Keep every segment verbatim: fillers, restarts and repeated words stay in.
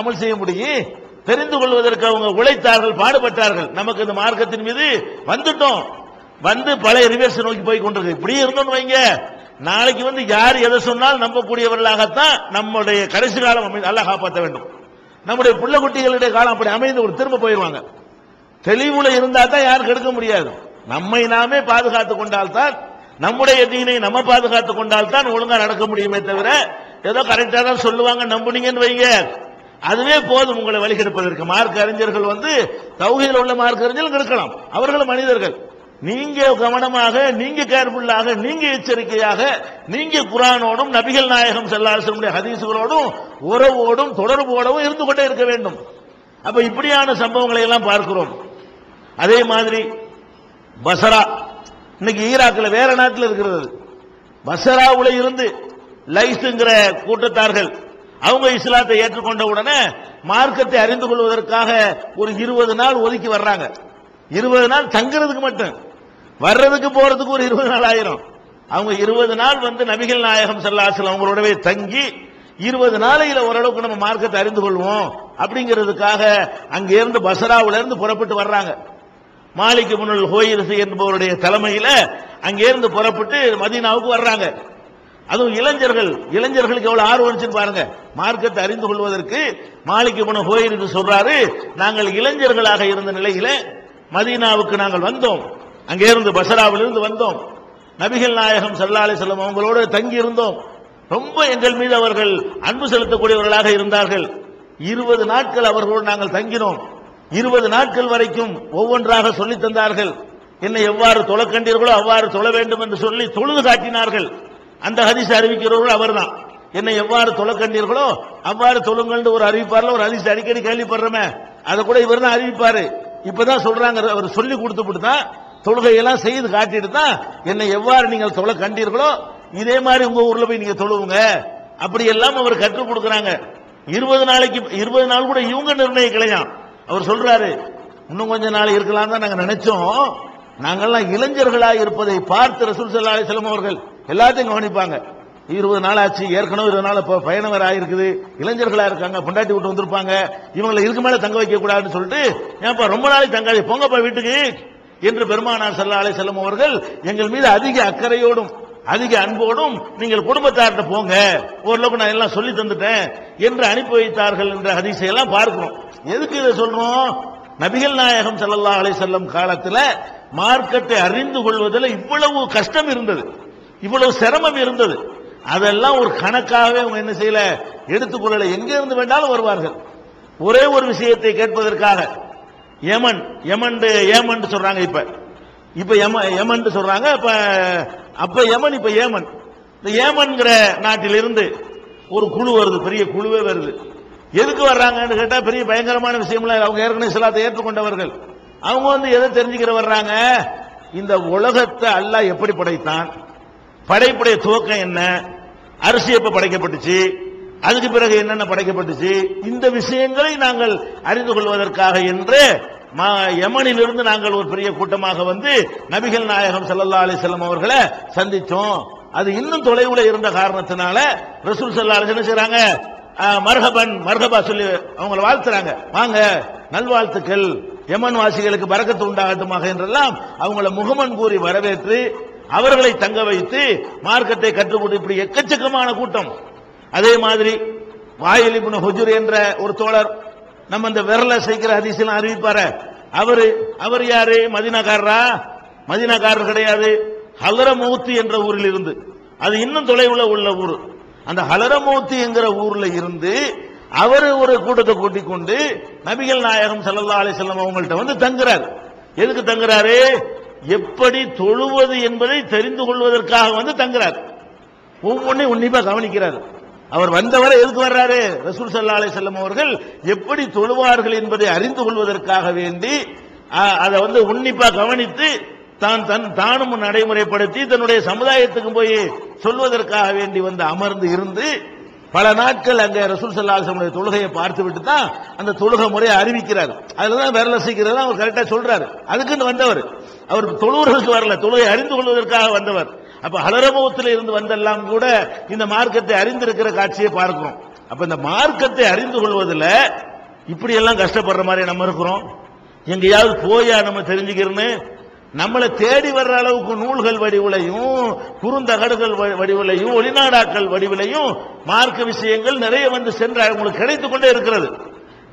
அமல் செய்ய முடியும். தெரிந்து கொள்வதற்கு அவங்க உழைத்தார்கள், பாடுபட்டார்கள். நமக்கு இந்த மார்க்கத்தின் மீது வந்துட்டோம், வந்து பழைய ரிவர்ஸ் நோக்கி போய் கொண்டிருக்கு. இப்படியே இருந்தோம்னு வைங்க, நாளைக்கு வந்து யார் எதை சொன்னால் நம்பக்கூடியவர்களாகத்தான் நம்முடைய கடைசி காலம் நல்லா காப்பாற்ற வேண்டும். நம்முடைய புள்ள குட்டிகளுடைய காலம் அப்படி அமைந்து ஒரு திரும்ப போயிடுவாங்க. தெளிவுல இருந்தா தான் யாருக்கு எடுக்க முடியாது. நம்மை நாமே பாதுகாத்துக் கொண்டால்தான், நம்முடைய தீனை நம்ம பாதுகாத்துக் கொண்டால்தான் ஒழுங்கா நடக்க முடியுமே தவிர, ஏதோ கரெக்டா தான் சொல்லுவாங்க நம்புனீங்கன்னு வைங்க, அதுவே போதும் உங்களை வழிகெடுப்பதற்கு. மார்க்க அறிஞர்கள் வந்து தௌஹீதில் உள்ள மார்க்க அறிஞர்கள் இருக்கலாம், அவர்கள் மனிதர்கள். நீங்க கவனமாக, நீங்க கேர்ஃபுல்லாக, நீங்க எச்சரிக்கையாக, நீங்க குர்ஆனோடும் நபிகள் நாயகம் ஸல்லல்லாஹு அலைஹி வஸல்லம் ஹதீஸுகளோடும் உறவோடும் தொடர்போடவும் இருந்து கொண்டே இருக்க வேண்டும். அப்ப இப்படியான சம்பவங்களை எல்லாம் பார்க்கிறோம். அதே மாதிரி பஸ்ரா, இன்னைக்கு ஈராக்கில் வேற நாட்டில் இருக்கிறது, பஸ்ராவுல இருந்து லைஸ்ங்கிற கூட்டத்தார்கள் அவங்க இஸ்லாத்தை ஏற்றுக்கொண்ட உடனே மார்க்கத்தை அறிந்து கொள்வதற்காக ஒரு இருபது நாள் ஒதுக்கி வர்றாங்க. இருபது நாள் தங்கிறதுக்கு மட்டும், வர்றதுக்கு போறதுக்கு ஒரு இருபது நாள் ஆயிரும். அவங்க இருபது நாள் வந்து நபிகள் நாயகம் ஸல்லல்லாஹு அலைஹி வஸல்லம் அவங்களோடவே தங்கி இருபது நாளையில ஓரளவுக்கு நம்ம மார்க்கத்தை அறிந்து கொள்வோம் அப்படிங்கிறதுக்காக அங்கிருந்து பஸ்ராவுல இருந்து புறப்பட்டு வர்றாங்க. மாலிக் இப்னுல் ஹுவைரிஸ் என்பவருடைய தலைமையில அங்கிருந்து புறப்பட்டு மதீனாவுக்கு வர்றாங்க. அதுவும் இளைஞர்கள், இளைஞர்களுக்கு எவ்வளவு ஆர்வம் இருந்துச்சுன்னு பாருங்க மார்க்கத்தை அறிந்து கொள்வதற்கு. மாலிக் இப்னு ஹுவைரிஸ் சொல்றாரு, நாங்கள் இளைஞர்களாக இருந்த நிலையில மதீனாவுக்கு நாங்கள் வந்தோம், அங்கிருந்து பஸ்ராவிலிருந்து வந்தோம், நபிகள் நாயகம் ஸல்லல்லாஹு அலைஹி வஸல்லம் அவங்களோடு தங்கி இருந்தோம், ரொம்ப எங்கள் மீது அவர்கள் அன்பு செலுத்தக்கூடியவர்களாக இருந்தார்கள். இருபது நாட்கள் அவர்களோடு நாங்கள் தங்கினோம். இருபது நாட்கள் வரைக்கும் ஒவ்வொன்றாக சொல்லி தந்தார்கள். என்னை எவ்வாறு தொழ கண்டீர்களோ அவ்வாறு தொழ வேண்டும் என்று சொல்லி தொழுது காட்டினார்கள். அந்த ஹதீஸ் அறிவிக்கிறவர்கள் அவர்தான். என்னை எவ்வாறு தொழ கண்டீர்களோ அவ்வாறு தொழுங்கள் ஒரு அறிவிப்பார்கள். ஒரு ஹதீஸ் அடிக்கடி கேள்விப்படுறமே, அதை கூட இவர் தான் அறிவிப்பாரு. இப்பதான் சொல்றாங்க, அவர் சொல்லி கொடுத்துட்டு தான் தொழுகையெல்லாம் செய்து காட்டிட்டு தான், என்னை எவ்வாறு நீங்கள் தொழ கண்டீர்களோ இதே மாதிரி உங்க ஊர்ல போய் நீங்க தொழுவுங்க அப்படி எல்லாம் அவர் கற்றுக் கொடுக்குறாங்க. இருபது நாளைக்கு இருபது நாள் கூட இவங்க நிர்ணயிக்கலையா. அவர் சொல்றாரு, இன்னும் கொஞ்ச நாள் இருக்கலாம் தான் நாங்க நினைச்சோம், நாங்கெல்லாம் இளைஞர்களாக இருப்பதை பார்த்து ரசூல் ஸல்லல்லாஹு அலைஹி வஸல்லம் அவர்கள் எல்லாத்தையும் கவனிப்பாங்க. இருபது நாள் ஆச்சு, ஏற்கனவே இருபது நாள் பயணம் வேற ஆயிருக்குது, இளைஞர்களா இருக்காங்க, பொண்டாட்டி விட்டு வந்திருப்பாங்க, இவங்களை இருக்கு மேல தங்க வைக்க கூடாதுன்னு சொல்லிட்டு, ஏன்ப்பா ரொம்ப நாளைக்கு தங்காது போங்கப்பா வீட்டுக்கு என்று பெருமானார் ஸல்லல்லாஹு அலைஹி வஸல்லம் அவர்கள் எங்கள் மீது அதிக அக்கறையோடும் அதிக அன்போடும் நீங்கள் குடும்பத்தார்கிட்ட போங்க, ஓரளவுக்கு நான் எல்லாம் சொல்லி தந்துட்டேன் என்று அனுப்பி வைத்தார்கள் என்ற ஹதீஸை எல்லாம் பார்க்கிறோம். எதுக்கு இதை சொல்றோம்? நபிகள் நாயகம் ஸல்லல்லாஹு அலைஹி வஸல்லம் காலத்தில் மார்க்கத்தை அறிந்து கொள்வதில் இவ்வளவு கஷ்டம் இருந்தது, இவ்வளவு சிரமம் இருந்தது. அதெல்லாம் ஒரு கணக்காகவே அவங்க என்ன செய்யல, எடுத்துக்கொள்ளல. எங்க இருந்து வேண்டாலும் வருவார்கள். ஒரே ஒரு விஷயத்தை கேட்பதற்காக யமன் யமன் ஏமன் சொல்றாங்க, இப்ப இப்ப யமன் சொல்றாங்க, இப்ப அப்ப யமன், இப்ப ஏமன். இந்த ஏமன்கிற நாட்டிலிருந்து ஒரு குழு வருது, பெரிய குழுவே வருது. எதுக்கு வர்றாங்கன்னு கேட்டா பெரிய பயங்கரமான விஷயம்லாம், அவங்க ஏற்கனவே இஸ்லாத்தை ஏற்றுக்கொண்டவர்கள். அவங்க வந்து எதை தெரிஞ்சுக்கிற வர்றாங்க, இந்த உலகத்தை அல்லாஹ் எப்படி படைத்தான், படைப்புடைய துவக்கம் என்ன, அரிசி எப்ப படைக்கப்பட்டுச்சு, அதுக்கு பிறகு என்னென்ன படைக்கப்பட்டுச்சு, இந்த விஷயங்களை நாங்கள் அறிந்து கொள்வதற்காக என்று யமனிலிருந்து நாங்கள் ஒரு பெரிய கூட்டமாக வந்து நபிகள் நாயகம் ஸல்லல்லாஹு அலைஹி வஸல்லம் அவர்களை சந்திச்சோம். அது இன்னும் தொலைவுல இருந்த காரணத்தினால ரசூல் ஸல்லல்லாஹு அலைஹி வஸல்லம் செய்றாங்க, மர்ஹபன் மர்ஹபா சொல்லி அவங்களை வாழ்த்துறாங்க, வாங்க நல்வாழ்த்துக்கள், யமன் வாசிகளுக்கு பரக்கத்து உண்டாகட்டுமாக என்றெல்லாம் அவங்கள முகமன் கூறி வரவேற்று அவர்களை தங்க வைத்து மார்க்கத்தை கற்றுக்கொண்டு இப்படி எக்கச்சக்கமான கூட்டம். அதே மாதிரி வாயில் இப்னு ஹுஜர் என்ற ஒரு தோழர், நம்ம இந்த விரலை சேர்க்கிற ஹதீஸெல்லாம் அறிவிப்பாரு, அவரு அவர் யாரு, மதீனாக்காரரா? மதீனாக்காரர் கிடையாது, ஹலரமௌத்தி என்ற ஊரில் இருந்து, அது இன்னும் தொலைவுல உள்ள ஊர். அந்த ஹலரமௌத்தி என்கிற ஊர்ல இருந்து அவரு ஒரு கூட்டத்தை கூட்டிக் கொண்டு நபிகள் நாயகம் ஸல்லல்லாஹு அலைஹி வஸல்லம் அவங்கள்ட்ட வந்து தங்குறாரு. எதுக்கு தங்குறாரு? எப்படி தொழுவது என்பதை தெரிந்து கொள்வதற்காக வந்து தங்குறார். ஒவ்வொன்றையும் உன்னிப்பா கவனிக்கிறார். அவர் வந்தவரை எதுக்கு வர்றாரு? ரசூல் ஸல்லல்லாஹு அலைஹி வஸல்லம் அவர்கள் எப்படி தொழுவார்கள் என்பதை அறிந்து கொள்வதற்காக வேண்டி அதை வந்து உன்னிப்பா கவனித்து தான் தன் தானும் நடைமுறைப்படுத்தி தன்னுடைய சமுதாயத்துக்கு போய் சொல்வதற்காக வேண்டி வந்து அமர்ந்து இருந்து பல நாட்கள் அங்கே ரசூல் ஸல்லல்லாஹு அலைஹி வஸல்லம் தொழுகையை பார்த்து விட்டு தான் அந்த தொழுகை முறையை அறிவிக்கிறார். அதுலதான் விரல சீக்கிரம் அவர் கரெக்டா சொல்றாரு. அதுக்குன்னு வந்தவர், அவர் தொழுவர்களுக்கு வரல, தொழுகை அறிந்து கொள்வதற்காக வந்தவர். அப்ப ஹலரமௌத்தில் இருந்து வந்தெல்லாம் கூட இந்த மார்க்கத்தை அறிந்திருக்கிற காட்சியை பார்க்கிறோம். அப்ப இந்த மார்க்கத்தை அறிந்து கொள்வதில இப்படி எல்லாம் கஷ்டப்படுற மாதிரி நம்ம இருக்கோம் எங்கயாவது போய் நாம தெரிஞ்சிக்கிறனே நம்மளை தேடி வர்ற அளவுக்கு நூல்கள் வடிவுளையும் குறுந்தகடுகள் வடிவுளையும் ஒளிநாடாக்கள் வடிவுளையும் மார்க்க விஷயங்கள் நிறைய வந்து சென்று உங்களுக்கு கிடைத்துக் கொண்டே இருக்கிறது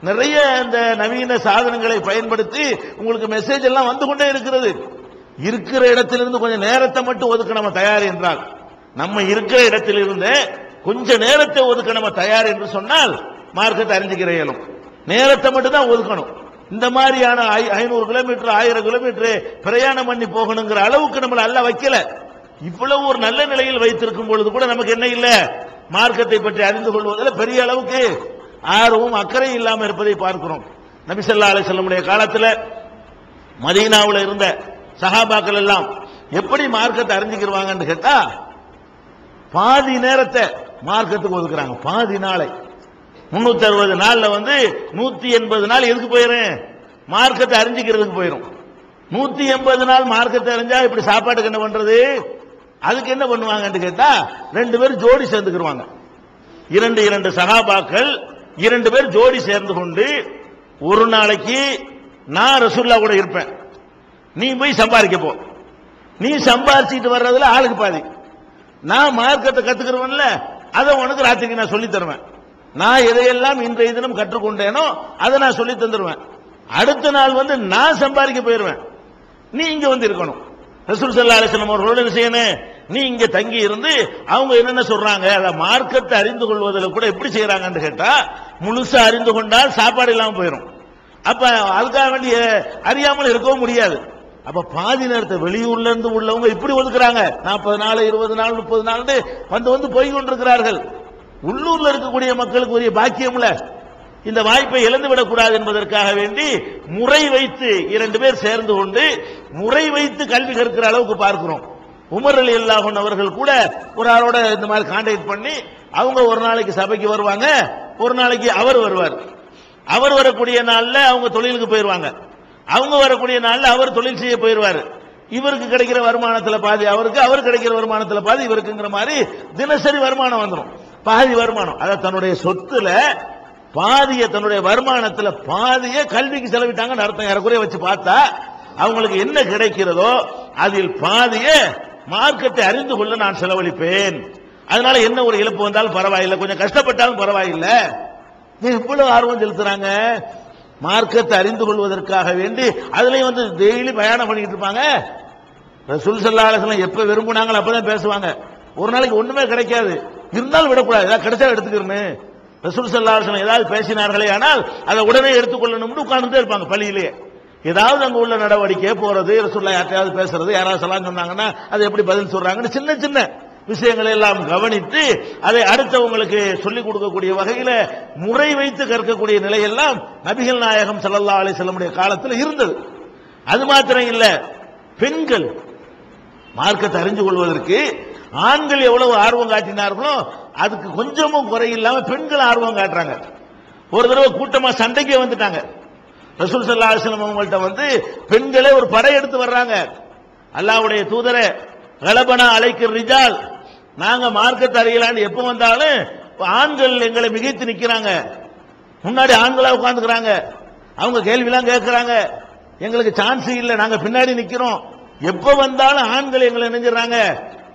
நிறைய அந்த நவீன சாதனங்களை பயன்படுத்தி உங்களுக்கு மெசேஜ் எல்லாம் வந்து கொண்டே இருக்கிறது இருக்கிற இடத்திலிருந்து கொஞ்சம் நேரத்தை மட்டும் ஒதுக்க நாம தயார் என்றால் நம்ம இருக்கிற இடத்திலிருந்து கொஞ்ச நேரத்தை ஒதுக்க நாம தயார் என்று சொன்னால் மார்க்கத்தை அறிஞ்சிக்கிற இயலும் நேரத்தை மட்டும் தான் ஒதுக்கணும் இந்த மாதிரியான ஐநூறு கிலோமீட்டர் ஆயிரம் கிலோமீட்டர் பிரயாணம் பண்ணி போகணும்ங்கற அளவுக்கு நம்மள அல்ல வைக்கல இவ்வளவு ஒரு நல்ல நிலையில் வைத்திருக்கும் பொழுது கூட நமக்கு என்ன இல்ல மார்க்கத்தை பற்றி அறிந்து கொள்வதில பெரிய அளவுக்கு ஆர்வம் அக்கறை இல்லாம இருப்பதை பார்க்கிறோம் நபி ஸல்லல்லாஹு அலைஹி வஸல்லம் உடைய காலத்துல மதீனாவுல இருந்த சஹாபாக்கள் எல்லாம் எப்படி மார்க்கத்தை அறிஞ்சிக்குவாங்கன்னு கேட்டா பாதி நேரத்தை மார்க்கத்துக்கு ஒதுக்குறாங்க பாதி நாளை முந்நூற்று அறுபது நாள்ல வந்து நூற்று எண்பது நாள் எதுக்கு போயிரும் மார்க்கத்தை அறிஞ்சிக்கிறதுக்கு போயிரும் நூற்று எண்பது நாள் மார்க்கத்தை அறிஞ்சா இப்படி சாப்பாட்டுக்கு என்ன பண்றது அதுக்கு என்ன பண்ணுவாங்கன்னு கேட்டா ரெண்டு பேர் ஜோடி சேர்ந்துக்குவாங்க இரண்டு இரண்டு சஹாபாக்கள் இரண்டு பேர் ஜோடி சேர்ந்து கொண்டு ஒரு நாளைக்கு நான் ரசூலுல்லாஹ் கூட இருப்பேன் நீ போய் சம்பாதிக்க போ நீ சம்பாதிச்சிட்டு வர்றதுல ஆளுக்கு பாதி நான் மார்க்கத்தை கத்துக்கிறவன்ல அதை உனக்கு ராத்திரிக்கு நான் சொல்லி தருவேன் நான் எதையெல்லாம் இன்றைய தினம் கற்றுக்கொண்டேனோ அதை நான் சொல்லி தந்துடுவேன் அடுத்த நாள் வந்து நான் சம்பாதிக்க போயிடுவேன் நீ இங்க வந்து இருக்கணும் ரசூல் ஸல்லல்லாஹு அலைஹி வஸல்லம் அவர்களோட விஷயம் நீ இங்க தங்கி இருந்து அவங்க என்னென்ன சொல்றாங்க அத மார்க்கத்தை அறிந்து கொள்வதில் கூட எப்படி செய்யறாங்கன்னு கேட்டா முழுசா அறிந்து கொண்டால் சாப்பாடு இல்லாம போயிடும் அப்ப அதுக்காக வேண்டிய அறியாமல் இருக்கவும் முடியாது அப்ப பாதி நேரத்தை வெளியூர்ல இருந்து உள்ளவங்க இப்படி ஒதுக்குறாங்க நாற்பது நாள் இருபது நாள் முப்பது நாள் வந்து வந்து போய் கொண்டிருக்கிறார்கள் உள்ளூர்ல இருக்கக்கூடிய மக்களுக்கு உரிய பாக்கியம்ல இந்த வாய்ப்பை இழந்துவிடக் கூடாது என்பதற்காக வேண்டி முறை வைத்து இரண்டு பேர் சேர்ந்து கொண்டு முறை வைத்து கல்வி கற்கிற அளவுக்கு பார்க்கிறோம் உமர் ரலியல்லாஹு அன்ஹு அவர்கள் கூட ஒரு ஆளோட இந்த மாதிரி கான்டாக்ட் பண்ணி அவங்க ஒரு நாளைக்கு சபைக்கு வருவாங்க ஒரு நாளைக்கு அவர் வருவார் அவர் வரக்கூடிய நாள்ல அவங்க தொழிலுக்கு போயிருவாங்க அவங்க வரக்கூடிய நாள்ல அவர் தொழில் செய்ய போயிருவாரு இவருக்கு கிடைக்கிற வருமானத்துல பாதி அவருக்கு அவர் கிடைக்கிற வருமானத்துல பாதி இவருக்குங்கிற மாதிரி தினசரி வருமானம் வந்துடும் பாதி வருமானம் அத தன்னுடைய சொத்துல பாதிய தன்னுடைய வருமானத்துல பாதிய கல்விக்கு செலவிட்டாங்கன்னு அர்த்தம் ஏறக்குறைய வச்சு பார்த்தா அவங்களுக்கு என்ன கிடைக்கிறதோ அதில் பாதிய மார்க்கத்தை அறிந்து கொள்ள நான் செலவழிப்பேன் அதனால என்ன ஒரு இழப்பு வந்தாலும் பரவாயில்லை கொஞ்சம் கஷ்டப்பட்டாலும் பரவாயில்லை இவ்வளவு ஆர்வம் செலுத்துறாங்க மார்க்கத்தை அறிந்து கொள்வதற்காக வேண்டி அதுலயும் வந்து டெய்லி பயணம் பண்ணிட்டு இருப்பாங்க ரசூல் ஸல்லல்லாஹு அலைஹி வஸல்லம் எப்ப விரும்புனாங்களோ அப்பதான் பேசுவாங்க ஒரு நாளைக்கு ஒண்ணுமே கிடைக்காது இருந்தாலும் விடக்கூடாது ஏதாவது கிடைச்சா எடுத்துக்கிறேன் ரசூல் ஸல்லல்லாஹு அலைஹி வஸல்லம் ஏதாவது பேசினார்களே ஆனால் அதை உடனே எடுத்துக்கொள்ளணும்னு உட்கார்ந்துட்டே இருப்பாங்க பள்ளியிலேயே ஏதாவது அங்க உள்ள நடவடிக்கை போறது ரசூலுல்லாஹ் யார்ட்டையாவது பேசுறது யாராவது சலாம் சொன்னாங்கன்னா அதை எப்படி பதில் சொல்றாங்கன்னு சின்ன சின்ன விஷயங்களை எல்லாம் கவனித்து அதை அடுத்தவங்களுக்கு சொல்லிக் கொடுக்கக்கூடிய வகையில முறை வைத்து கற்கக்கூடிய நிலையெல்லாம் நபிகள் நாயகம் ஸல்லல்லாஹு அலைஹி வஸல்லம் காலத்தில் இருந்தது அது மாத்திரம் இல்ல பெண்கள் மார்க்கத்தை அறிந்து கொள்வதற்கு ஆண்கள் எவ்வளவு ஆர்வம் காட்டினார்களோ அதுக்கு கொஞ்சமும் குறையில்லாம பெண்கள் ஆர்வம் காட்டுறாங்க ஒரு தடவை கூட்டமா சண்டைக்கே வந்துட்டாங்க ரசூல் ஸல்லல்லாஹு அலைஹி வஸல்லம் அவங்கள்ட்ட வந்து பெண்களே ஒரு படை எடுத்து வர்றாங்க அல்லாஹ்வுடைய தூதரே கலபனா அலைக்கு ரிஜால் நாங்க மார்க்கத்தை அறியலான்னு எப்ப வந்தாலும் ஆண்கள் எங்களை மிகைத்து நிக்கிறாங்க முன்னாடி ஆண்களா உட்கார்ந்துக்கிறாங்க அவங்க கேள்விலாம் கேட்கிறாங்க எங்களுக்கு சான்ஸ் இல்லை நாங்க பின்னாடி நிக்கிறோம் எப்ப வந்தாலும் ஆண்கள் எங்களை நினைஞ்சிடறாங்க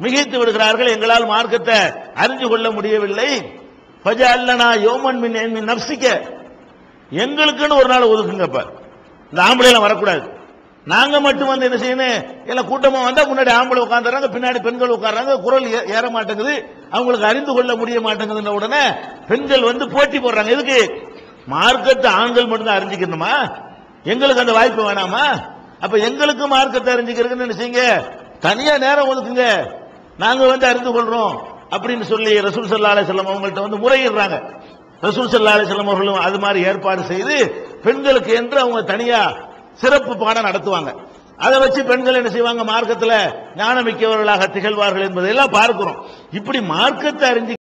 மிகைத்து விடுகிறார்கள் எங்களால் மார்க்கத்தை அறிந்து கொள்ள முடியவில்லை பஜல்லனா யோமன் மின் நப்சிக்க எங்களுக்குன்னு ஒரு நாள் ஒதுக்குங்கப்ப இந்த ஆம்பளைலாம் வரக்கூடாது நாங்க மட்டும் வந்து என்ன செய்யணும் எல்லாம் கூட்டமா வந்தா முன்னாடி ஆம்பளை உட்காந்துறாங்க பின்னாடி பெண்கள் உட்கார்றாங்க குரல் ஏற மாட்டேங்குது அவங்களுக்கு அறிந்து கொள்ள முடிய மாட்டேங்குதுன்னு உடனே பெண்கள் வந்து போட்டி போடுறாங்க எதுக்கு மார்க்கத்தை ஆண்கள் மட்டும்தான் அறிஞ்சிக்கணுமா எங்களுக்கு அந்த வாய்ப்பு வேணாமா அப்ப எங்களுக்கு மார்க்கத்தை அறிஞ்சிக்கிறதுன்னு நினைச்சீங்க தனியா நேரம் ஒதுக்குங்க நாங்க வந்து அறிந்து கொள்றோம் அப்படின்னு சொல்லி ரசூல் ஸல்லல்லாஹு அலைஹி வஸல்லம் அவங்கள்ட்ட வந்து முறையிடுறாங்க ரசூல் ஸல்லல்லாஹு அலைஹி வஸல்லம் அவர்களும் அது மாதிரி ஏற்பாடு செய்து பெண்களுக்கு என்று அவங்க தனியா சிறப்பு பாடம் நடத்துவாங்க அதை வச்சு பெண்கள் என்ன செய்வாங்க மார்க்கத்தில் ஞானமிக்கவர்களாக திகழ்வார்கள் என்பதையெல்லாம் பார்க்கிறோம் இப்படி மார்க்கத்தை அறிஞ்சு